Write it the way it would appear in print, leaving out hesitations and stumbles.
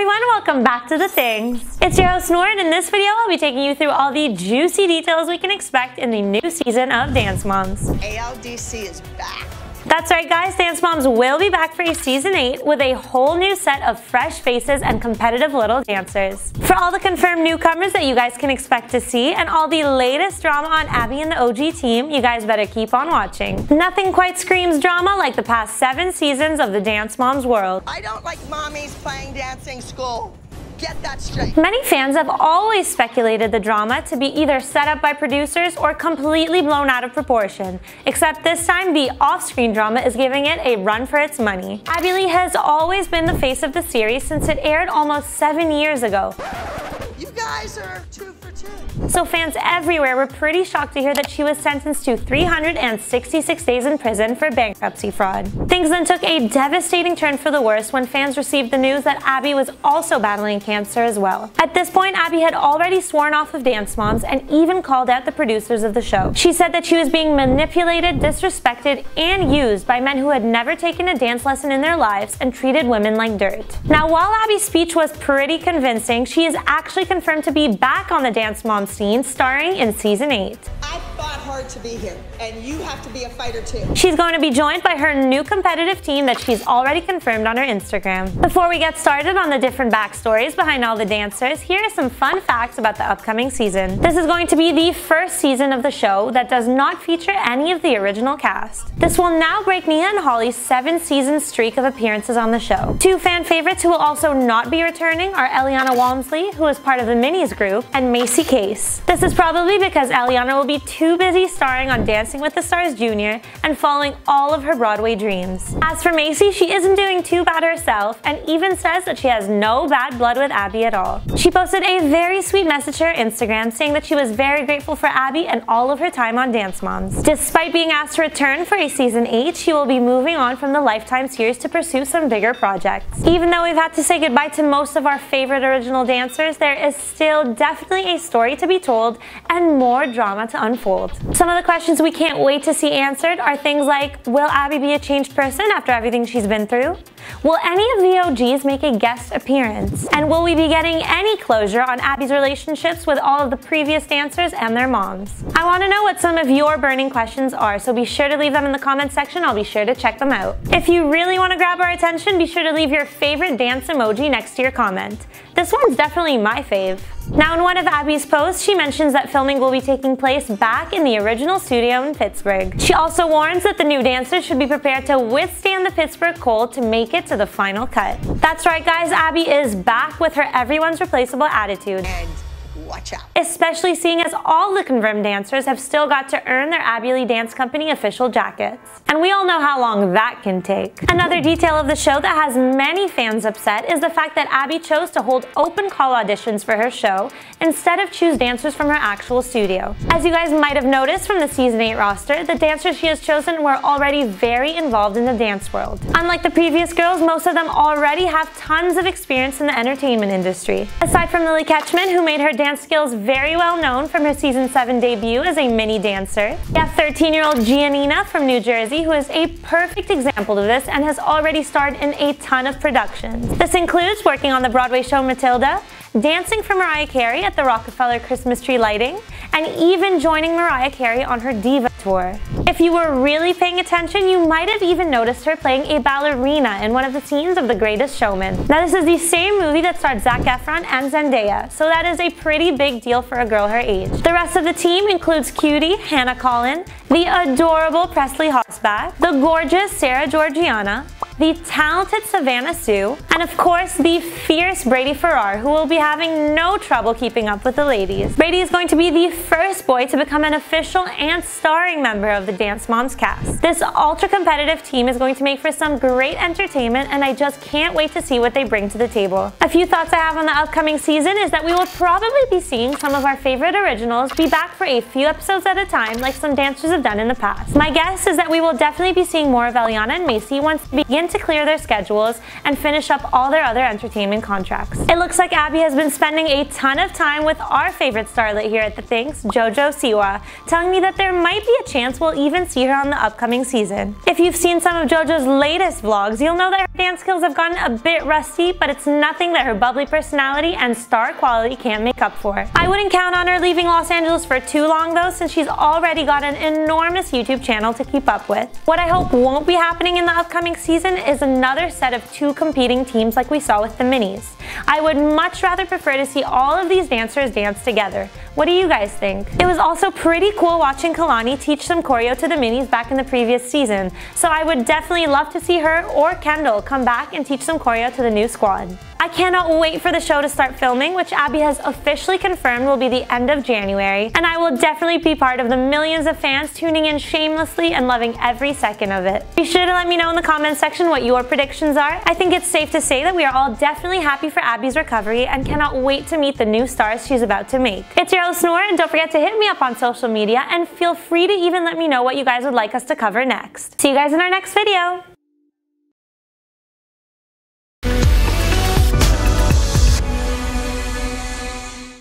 everyone, welcome back to The Things. It's your host Elsnore, and in this video I'll be taking you through all the juicy details we can expect in the new season of Dance Moms. ALDC is back. That's right guys, Dance Moms will be back for season 8 with a whole new set of fresh faces and competitive little dancers. For all the confirmed newcomers that you guys can expect to see and all the latest drama on Abby and the OG team, you guys better keep on watching. Nothing quite screams drama like the past 7 seasons of the Dance Moms world. I don't like mommies playing dancing school. Get that straight. Many fans have always speculated the drama to be either set up by producers or completely blown out of proportion, except this time the off-screen drama is giving it a run for its money. Abby Lee has always been the face of the series since it aired almost 7 years ago. You guys are 2 for 2. So fans everywhere were pretty shocked to hear that she was sentenced to 366 days in prison for bankruptcy fraud. Things then took a devastating turn for the worse when fans received the news that Abby was also battling cancer as well. At this point, Abby had already sworn off of Dance Moms and even called out the producers of the show. She said that she was being manipulated, disrespected, and used by men who had never taken a dance lesson in their lives and treated women like dirt. Now, while Abby's speech was pretty convincing, she is actually confirmed to be back on the Dance Mom scene, starring in season 8. I fought hard to be here, and you have to be a fighter too. She's going to be joined by her new competitive team that she's already confirmed on her Instagram. Before we get started on the different backstories behind all the dancers, here are some fun facts about the upcoming season. This is going to be the first season of the show that does not feature any of the original cast. This will now break Nia and Holly's 7-season streak of appearances on the show. 2 fan favorites who will also not be returning are Eliana Walmsley, who is part of the Minis group, and Maesi Caes. This is probably because Eliana will be too busy starring on Dancing With The Stars Jr. and following all of her Broadway dreams. As for Maesi, she isn't doing too bad herself and even says that she has no bad blood with Abby at all. She posted a very sweet message to her Instagram saying that she was very grateful for Abby and all of her time on Dance Moms. Despite being asked to return for a season 8, she will be moving on from the Lifetime series to pursue some bigger projects. Even though we've had to say goodbye to most of our favorite original dancers, there is still definitely a story to be told and more drama to unfold. Some of the questions we can't wait to see answered are things like, will Abby be a changed person after everything she's been through? Will any of the OGs make a guest appearance? And will we be getting any closure on Abby's relationships with all of the previous dancers and their moms? I want to know what some of your burning questions are, so be sure to leave them in the comment section. I'll be sure to check them out. If you really want to grab our attention, be sure to leave your favorite dance emoji next to your comment. This one's definitely my fave. Now, in one of Abby's posts, she mentions that filming will be taking place back in the original studio in Pittsburgh. She also warns that the new dancers should be prepared to withstand the Pittsburgh cold to make it to the final cut. That's right guys, Abby is back with her everyone's replaceable attitude. Watch out. Especially seeing as all the confirmed dancers have still got to earn their Abby Lee Dance Company official jackets. And we all know how long that can take. Another detail of the show that has many fans upset is the fact that Abby chose to hold open call auditions for her show instead of choose dancers from her actual studio. As you guys might have noticed from the season 8 roster, the dancers she has chosen were already very involved in the dance world. Unlike the previous girls, most of them already have tons of experience in the entertainment industry. Aside from Lilly Ketchman, who made her dance skills very well known from her season 7 debut as a mini dancer. We have 13-year-old Giannina from New Jersey, who is a perfect example of this and has already starred in a ton of productions. This includes working on the Broadway show Matilda, dancing for Mariah Carey at the Rockefeller Christmas tree lighting, and even joining Mariah Carey on her Diva tour. If you were really paying attention, you might have even noticed her playing a ballerina in one of the scenes of The Greatest Showman. Now, this is the same movie that starred Zac Efron and Zendaya, so that is a pretty big deal for a girl her age. The rest of the team includes cutie Hannah Collin, the adorable Presley Hosbach, the gorgeous Sarah Georgiana, the talented Savannah Sue, and of course the fierce Brady Ferrar, who will be having no trouble keeping up with the ladies. Brady is going to be the first boy to become an official and starring member of the Dance Moms cast. This ultra-competitive team is going to make for some great entertainment, and I just can't wait to see what they bring to the table. A few thoughts I have on the upcoming season is that we will probably be seeing some of our favorite originals be back for a few episodes at a time, like some dancers have done in the past. My guess is that we will definitely be seeing more of Eliana and Maesi once we begin to clear their schedules and finish up all their other entertainment contracts. It looks like Abby has been spending a ton of time with our favorite starlet here at TheThings, Jojo Siwa, telling me that there might be a chance we'll even see her on the upcoming season. If you've seen some of Jojo's latest vlogs, you'll know that her dance skills have gotten a bit rusty, but it's nothing that her bubbly personality and star quality can't make up for. I wouldn't count on her leaving Los Angeles for too long though, since she's already got an enormous YouTube channel to keep up with. What I hope won't be happening in the upcoming season is another set of two competing teams like we saw with the Minis. I would much rather prefer to see all of these dancers dance together. What do you guys think? It was also pretty cool watching Kalani teach some choreo to the Minis back in the previous season, so I would definitely love to see her or Kendall come back and teach some choreo to the new squad. I cannot wait for the show to start filming, which Abby has officially confirmed will be the end of January, and I will definitely be part of the millions of fans tuning in shamelessly and loving every second of it. Be sure to let me know in the comments section what your predictions are. I think it's safe to say that we are all definitely happy for Abby's recovery and cannot wait to meet the new stars she's about to make. It's your Elsnore, and don't forget to hit me up on social media and feel free to even let me know what you guys would like us to cover next. See you guys in our next video!